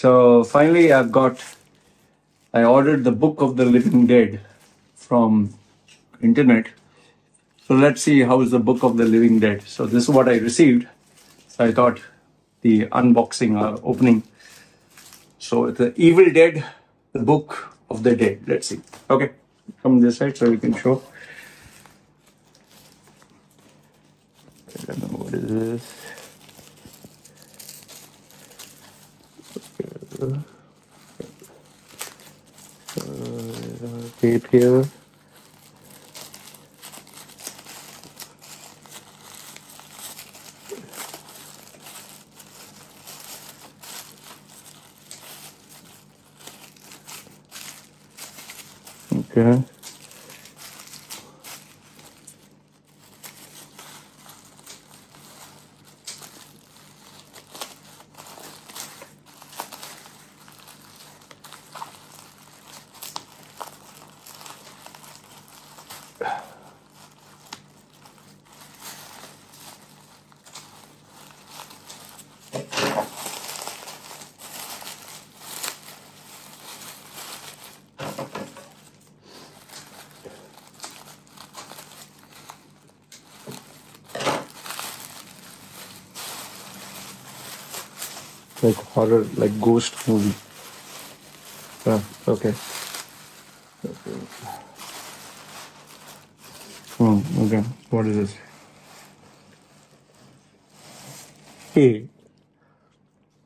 So finally I ordered the Book of the Living Dead from internet. So let's see how is the Book of the Living Dead. So this is what I received. So I thought the unboxing or opening. So it's The Evil Dead, the Book of the Dead. Let's see. Okay, come this side so we can show. I don't know what is this. Tape here. Okay. Like horror, like ghost movie. Ah, okay. Oh, okay. What is this? Hey.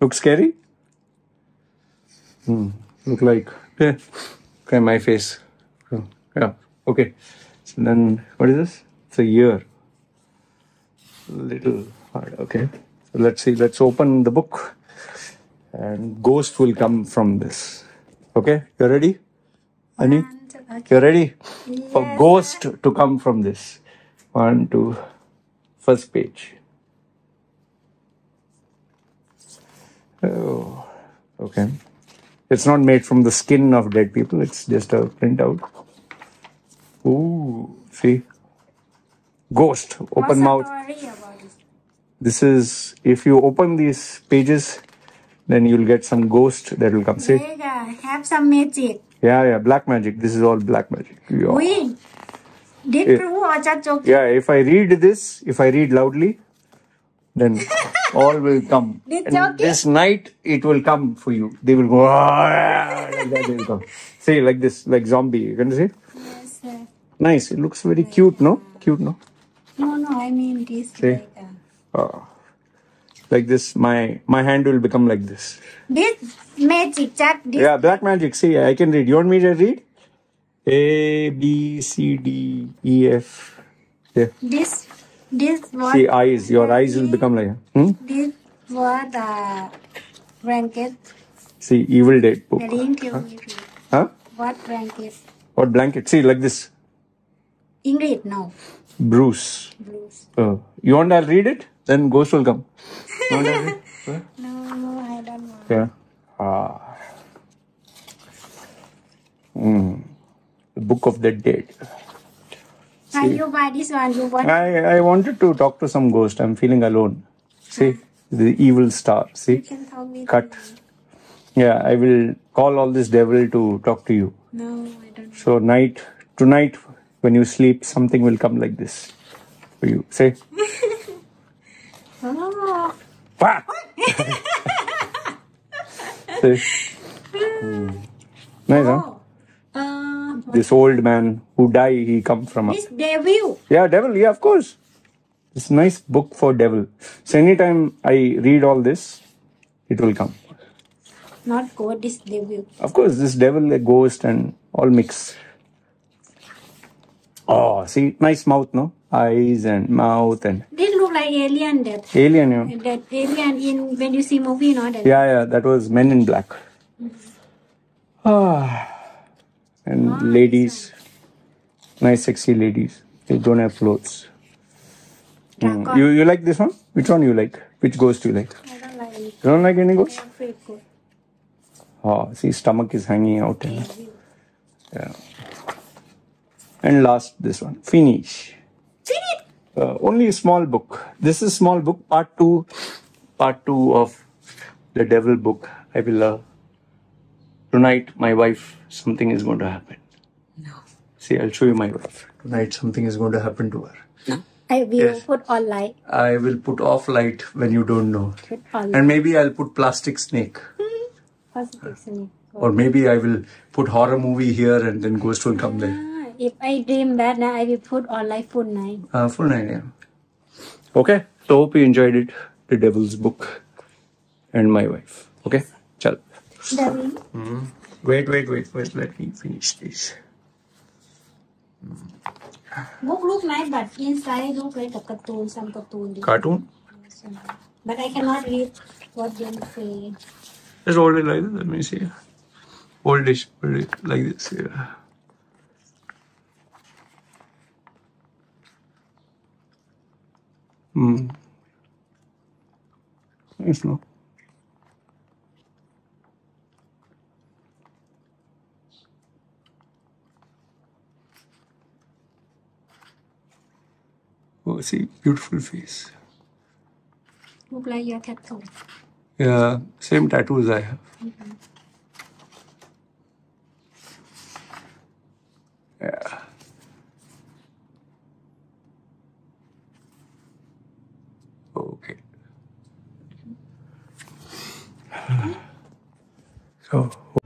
Look scary? Look like... Yeah. Okay, my face. Oh, yeah, okay. So then, what is this? It's a ear. Little hard, okay. So let's see, let's open the book. And ghost will come from this. Okay, you ready, Ani? Okay. You ready? Yes. For ghost to come from this. One, two, first page. Oh, okay. It's not made from the skin of dead people. It's just a printout. Ooh, see? Ghost, open mouth. This is, if you open these pages, then you'll get some ghost that will come. See? Have some magic. Yeah, yeah, black magic. This is all black magic. Yeah. We did prove. Yeah, if I read this, if I read loudly, then all will come. And this night, it will come for you. They will go, like that they will come. See, like this, like zombie. You can see? Yes, sir. Nice. It looks very cute, no? Cute, no? No, no, I mean this. See? Like oh. Like this, my hand will become like this. This magic, that this. Yeah, black magic. See, I can read. You want me to read? A, B, C, D, E, F. Yeah. This what? See, eyes. Your eyes will become like. This what blanket? See, Evil Dead book. Huh? What blanket? What blanket? See, like this. English now. Bruce. Oh. You want to read it? Then ghost will come. No, I don't know. Yeah. Ah. The Book of the Dead. Are you buy this one? You want? I wanted to talk to some ghost. I'm feeling alone. See? The evil star. See? You can talk me. Cut. Yeah, I will call all this devil to talk to you. No, I don't know. So tonight, when you sleep, something will come like this for you. See? Oh. Nice, huh? This old man who died, he come from us. Devil. Yeah, devil. Yeah, of course. It's a nice book for devil. So anytime I read all this, it will come. Not God, this devil. Of course, this devil, a ghost and all mix. Oh, see, nice mouth, no? Eyes and mouth and... They look like alien death. Alien, yeah. That alien in when you see movie, you know that. Yeah, yeah, that was Men in Black. And ladies. Nice sexy ladies. They don't have clothes. You like this one? Which one you like? Which ghost you like? I don't like any. You don't like any ghost? Oh, see, stomach is hanging out. Yeah. And last, this one. Finish. Only a small book. This is small book, part 2 of the devil book. I will love. Tonight, my wife, something is going to happen. No. See, I'll show you my wife. Tonight, something is going to happen to her. No. I will put all light. I will put off light when you don't know. And maybe I'll put plastic snake. Plastic snake. Or maybe I will put horror movie here and then ghost will come there. If I dream bad, now I will put all light full night. Full night, yeah. Okay. So, hope you enjoyed it. The Devil's Book. And my wife. Okay? Chal. Mm. Wait. Let me finish this. Book look nice, but inside look like a cartoon, some cartoon. Cartoon? But I cannot read what they say. Just hold it like this, let me see. Hold it like this, yeah. Hmm. Nice, no? Oh, see, beautiful face. Look like your tattoo. Yeah, same tattoos I have. Mm-hmm. Yeah. Okay. Mm-hmm. So.